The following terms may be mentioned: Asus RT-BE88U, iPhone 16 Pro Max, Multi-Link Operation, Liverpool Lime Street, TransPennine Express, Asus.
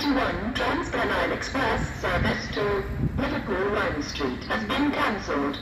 2021 TransPennine Express service to Liverpool Lime Street has been cancelled.